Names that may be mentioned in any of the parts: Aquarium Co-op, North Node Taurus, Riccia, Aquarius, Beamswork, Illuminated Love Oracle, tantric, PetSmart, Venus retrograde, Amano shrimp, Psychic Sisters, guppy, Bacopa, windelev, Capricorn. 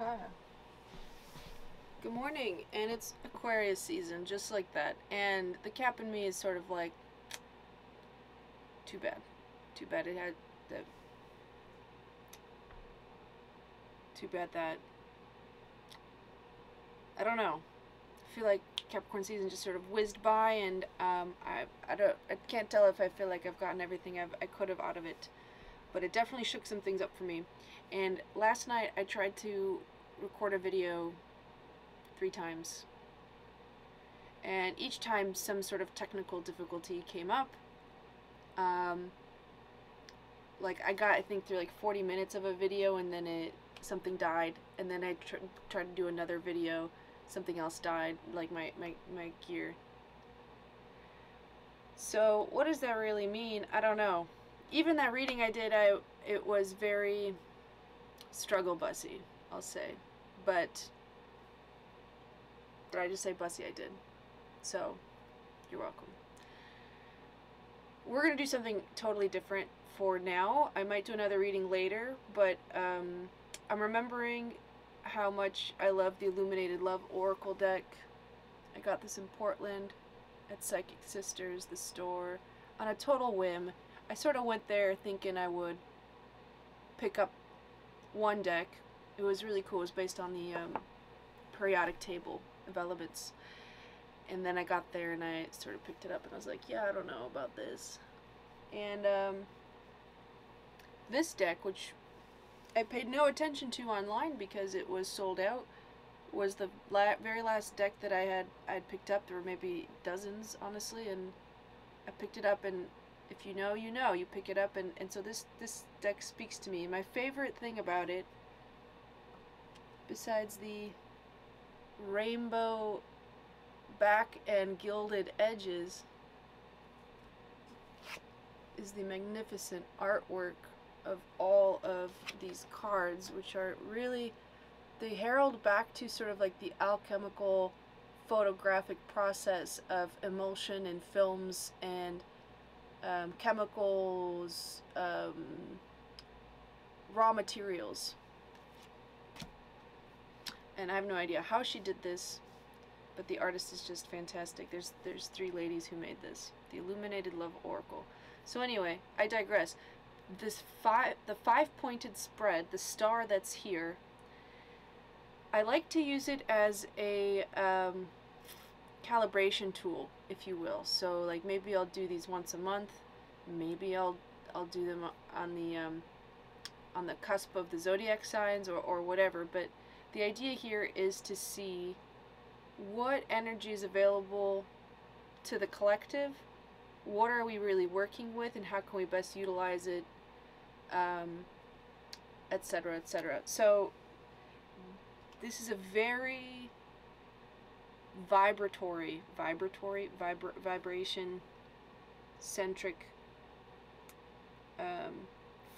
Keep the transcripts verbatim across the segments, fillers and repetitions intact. Okay. Good morning, and it's Aquarius season, just like that. And the cap in me is sort of like, too bad. Too bad it had that. Too bad that. I don't know. I feel like Capricorn season just sort of whizzed by, and um, I I don't I can't tell if I feel like I've gotten everything I've, I could have out of it, but it definitely shook some things up for me. And last night I tried to record a video three times, and each time some sort of technical difficulty came up. Um, like I got I think through like forty minutes of a video, and then it something died, and then I tr tried to do another video, something else died, like my, my, my gear. So what does that really mean? I don't know. Even that reading I did, I it was very struggle bussy, I'll say. But did I just say bussy? I did. So you're welcome. We're going to do something totally different for now. I might do another reading later, but um, I'm remembering how much I love the Illuminated Love Oracle deck. I got this in Portland at Psychic Sisters, the store, on a total whim. I sort of went there thinking I would pick up one deck. It was really cool. It was based on the um, periodic table of elements. And then I got there and I sort of picked it up and I was like, yeah, I don't know about this. And um, this deck, which I paid no attention to online because it was sold out, was the la very last deck that I had I'd picked up. There were maybe dozens, honestly, and I picked it up, and if you know, you know, you pick it up, and, and so this, this deck speaks to me. My favorite thing about it, besides the rainbow back and gilded edges, is the magnificent artwork of all of these cards, which are really, they herald back to sort of like the alchemical photographic process of emulsion and films and um, chemicals, um, raw materials. And I have no idea how she did this, but the artist is just fantastic. There's, there's three ladies who made this, the Illuminated Love Oracle. So anyway, I digress. This five, the five-pointed spread, the star that's here, I like to use it as a um, calibration tool, if you will. So, like, maybe I'll do these once a month. Maybe I'll I'll do them on the um, on the cusp of the zodiac signs or or whatever. But the idea here is to see what energy is available to the collective. What are we really working with, and how can we best utilize it? Um, et cetera, et cetera. So this is a very vibratory, vibratory, vibra vibration-centric, um,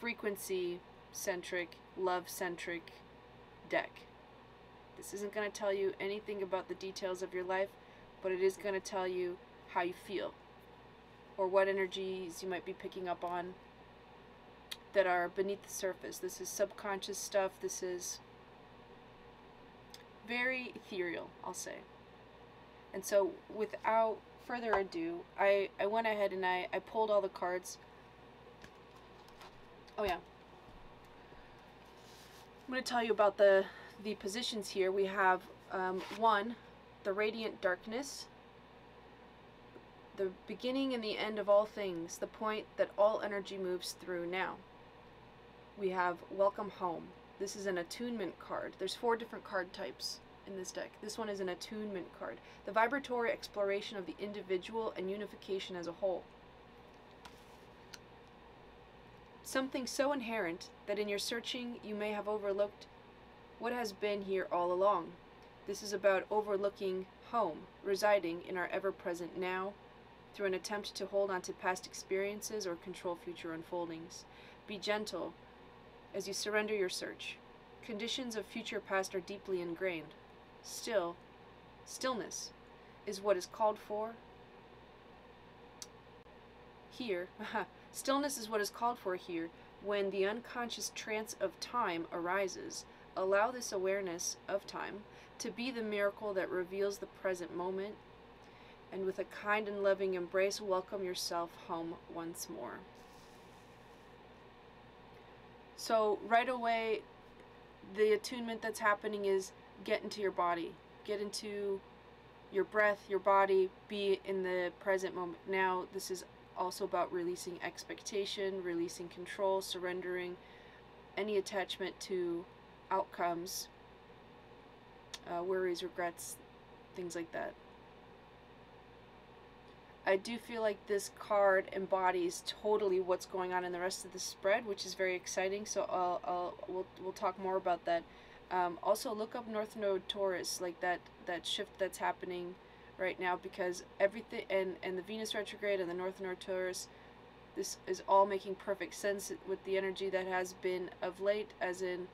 frequency-centric, love-centric deck. This isn't going to tell you anything about the details of your life, but it is going to tell you how you feel, or what energies you might be picking up on that are beneath the surface. This is subconscious stuff. This is very ethereal, I'll say. And so without further ado, I, I went ahead and I, I pulled all the cards. Oh yeah. I'm going to tell you about the, the positions here. We have um, one, the Radiant Darkness. The beginning and the end of all things, the point that all energy moves through now. We have Welcome Home. This is an attunement card. There's four different card types in this deck. This one is an attunement card. The vibratory exploration of the individual and unification as a whole. Something so inherent that in your searching you may have overlooked what has been here all along. This is about overlooking home, residing in our ever-present now, through an attempt to hold on to past experiences or control future unfoldings. Be gentle as you surrender your search. Conditions of future past are deeply ingrained. Still, stillness is what is called for here. Stillness is what is called for here when the unconscious trance of time arises, Allow this awareness of time to be the miracle that reveals the present moment, and with a kind and loving embrace, welcome yourself home once more. So right away, the attunement that's happening is get into your body, get into your breath, your body, be in the present moment. Now, this is also about releasing expectation, releasing control, surrendering any attachment to outcomes, uh, worries, regrets, things like that. I do feel like this card embodies totally what's going on in the rest of the spread, which is very exciting, so I'll, I'll, we'll, we'll talk more about that. Um, also, look up North Node Taurus, like that, that shift that's happening right now, because everything, and, and the Venus retrograde and the North Node Taurus, this is all making perfect sense with the energy that has been of late, as in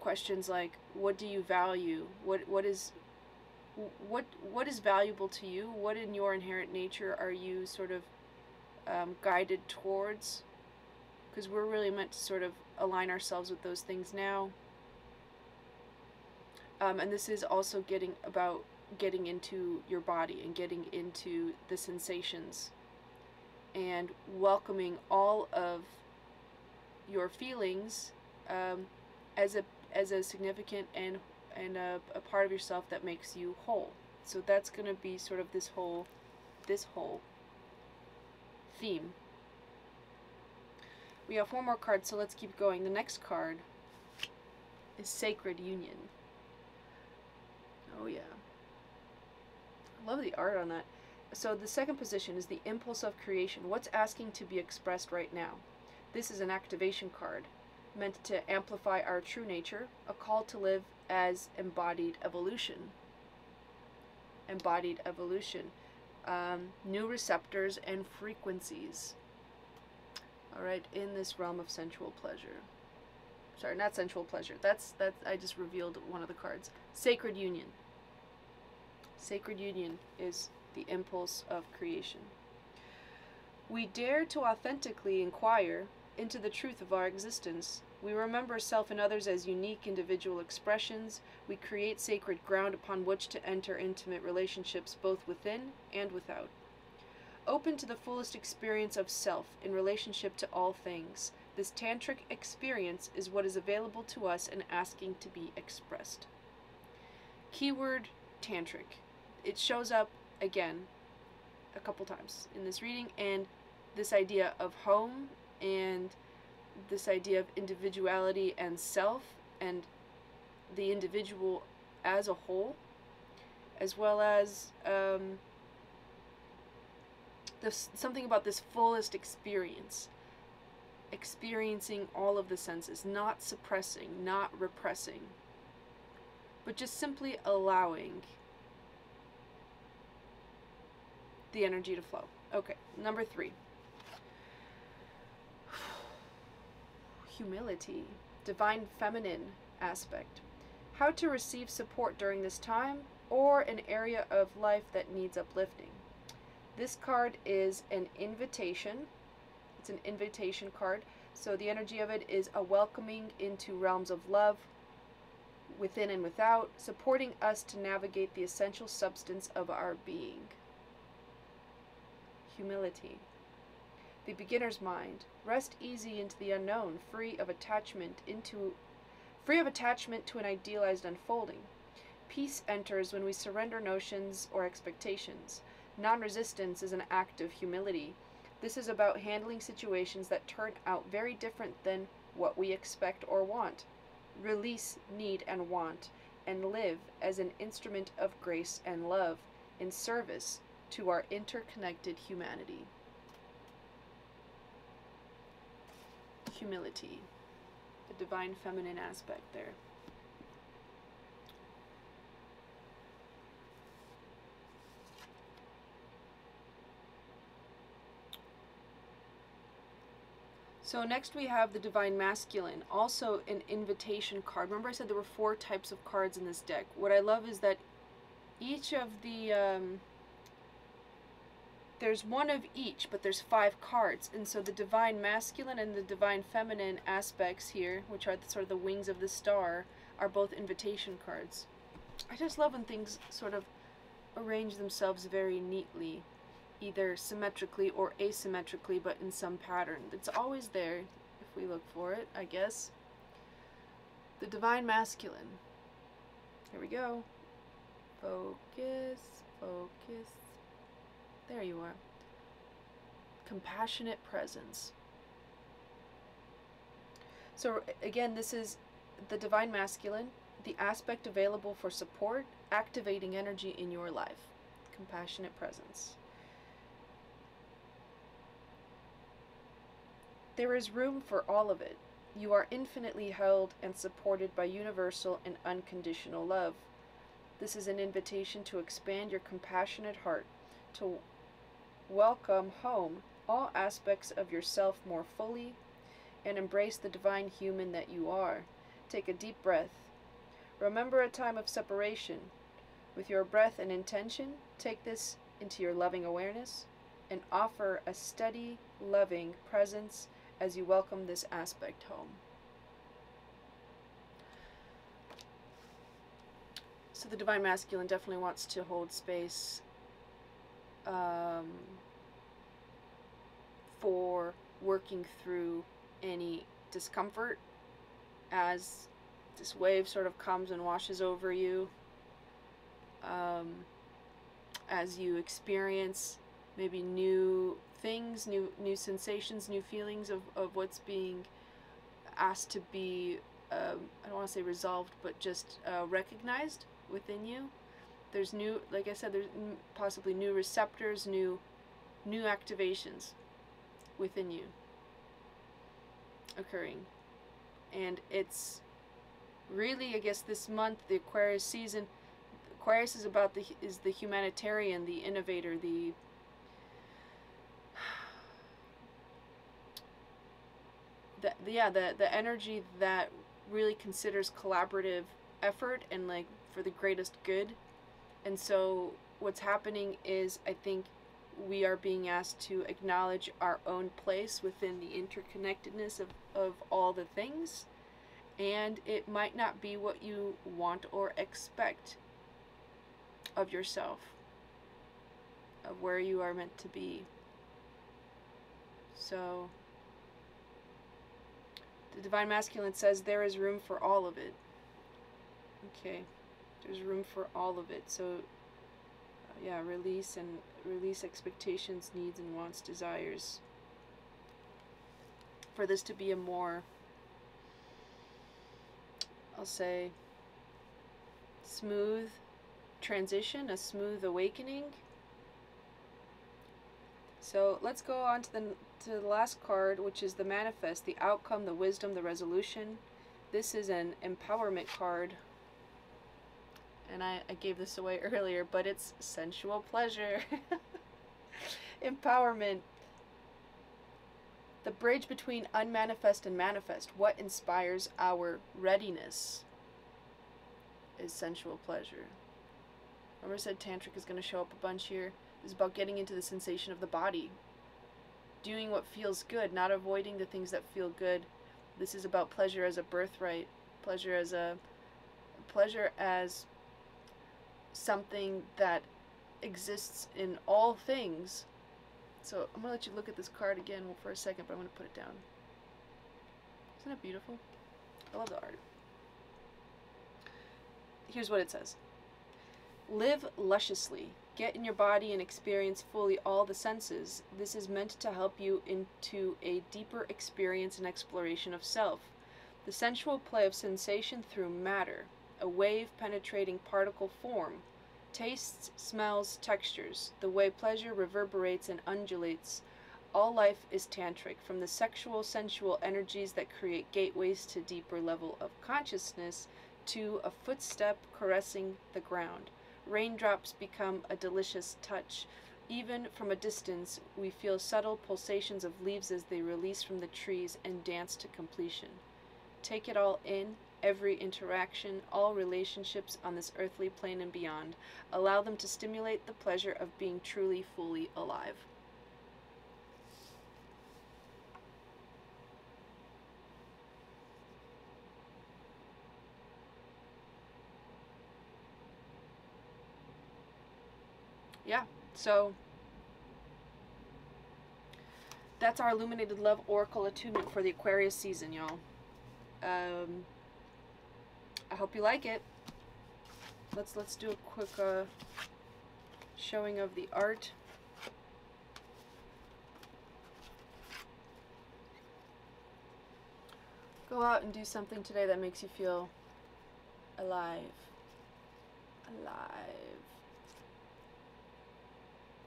questions like, what do you value? What, what is... What what is valuable to you? What in your inherent nature are you sort of um, guided towards? Because we're really meant to sort of align ourselves with those things now. Um, and this is also getting about getting into your body and getting into the sensations and welcoming all of your feelings um, as a as a significant and and a, a part of yourself that makes you whole. So that's going to be sort of this whole, this whole theme. We have four more cards, so let's keep going. The next card is Sacred Union. Oh yeah. I love the art on that. So the second position is the impulse of creation. What's asking to be expressed right now? This is an activation card meant to amplify our true nature, a call to live as embodied evolution. Embodied evolution. Um, new receptors and frequencies. Alright, in this realm of sensual pleasure. Sorry, not sensual pleasure. That's, that I just revealed one of the cards. Sacred Union. Sacred Union is the impulse of creation. We dare to authentically inquire into the truth of our existence. We remember self and others as unique individual expressions. We create sacred ground upon which to enter intimate relationships both within and without. Open to the fullest experience of self in relationship to all things. This tantric experience is what is available to us and asking to be expressed. Keyword tantric. It shows up again a couple times in this reading, and this idea of home and this idea of individuality and self and the individual as a whole, as well as um, this, something about this fullest experience, experiencing all of the senses, not suppressing, not repressing, but just simply allowing the energy to flow. Okay, number three. Humility, divine feminine aspect. How to receive support during this time or an area of life that needs uplifting. This card is an invitation. It's an invitation card. So the energy of it is a welcoming into realms of love, within and without, supporting us to navigate the essential substance of our being. Humility. The beginner's mind. Rest easy into the unknown, free of attachment into free of attachment to an idealized unfolding. Peace enters when we surrender notions or expectations. Non-resistance is an act of humility. This is about handling situations that turn out very different than what we expect or want. Release need and want, and live as an instrument of grace and love in service to our interconnected humanity. Humility, the divine feminine aspect there. So next we have the divine masculine, also an invitation card. Remember I said there were four types of cards in this deck. What I love is that each of the um, there's one of each, but there's five cards. And so the divine masculine and the divine feminine aspects here, which are the, sort of the wings of the star, are both invitation cards. I just love when things sort of arrange themselves very neatly, either symmetrically or asymmetrically, but in some pattern. It's always there if we look for it, I guess. The divine masculine. Here we go. Focus, focus. There you are. Compassionate presence. So again, this is the divine masculine, the aspect available for support, activating energy in your life. Compassionate presence. There is room for all of it. You are infinitely held and supported by universal and unconditional love. This is an invitation to expand your compassionate heart, to welcome home all aspects of yourself more fully, and embrace the divine human that you are. Take a deep breath. Remember a time of separation. With your breath and intention, take this into your loving awareness and offer a steady, loving presence as you welcome this aspect home. So the divine masculine definitely wants to hold space um, for working through any discomfort as this wave sort of comes and washes over you, um, as you experience maybe new things, new new sensations, new feelings of, of what's being asked to be, um, I don't want to say resolved, but just uh, recognized within you. There's new, like I said, there's possibly new receptors, new, new activations within you occurring. And it's really, I guess, this month, the Aquarius season, Aquarius is about the, is the humanitarian, the innovator, the The, yeah, the, the energy that really considers collaborative effort and like for the greatest good. And so what's happening is I think we are being asked to acknowledge our own place within the interconnectedness of, of all the things. And it might not be what you want or expect of yourself, of where you are meant to be. So the divine masculine says there is room for all of it. Okay, there's room for all of it. So uh, yeah, release and release expectations, needs and wants, desires, for this to be a more, I'll say, smooth transition, a smooth awakening. So let's go on to the, to the last card, which is the manifest, the outcome, the wisdom, the resolution. This is an empowerment card, and I, I gave this away earlier, but it's sensual pleasure. Empowerment. The bridge between unmanifest and manifest. What inspires our readiness is sensual pleasure. Remember I said tantric is going to show up a bunch here. Is about getting into the sensation of the body, doing what feels good, not avoiding the things that feel good. This is about pleasure as a birthright, pleasure as a pleasure as something that exists in all things. So I'm gonna let you look at this card again for a second, but I'm gonna put it down. Isn't it beautiful? I love the art. Here's what it says. Live lusciously. Get in your body and experience fully all the senses. This is meant to help you into a deeper experience and exploration of self. The sensual play of sensation through matter, a wave penetrating particle form, tastes, smells, textures, the way pleasure reverberates and undulates. All life is tantric, from the sexual, sensual energies that create gateways to deeper level of consciousness to a footstep caressing the ground. Raindrops become a delicious touch. Even from a distance, we feel subtle pulsations of leaves as they release from the trees and dance to completion. Take it all in, every interaction, all relationships on this earthly plane and beyond. Allow them to stimulate the pleasure of being truly, fully alive. Yeah, so that's our Illuminated Love Oracle attunement for the Aquarius season, y'all. Um, I hope you like it. Let's let's do a quick uh, showing of the art. Go out and do something today that makes you feel alive. Alive.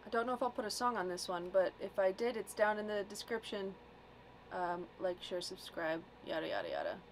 I don't know if I'll put a song on this one, but if I did, it's down in the description. Um, like, share, subscribe, yada, yada, yada.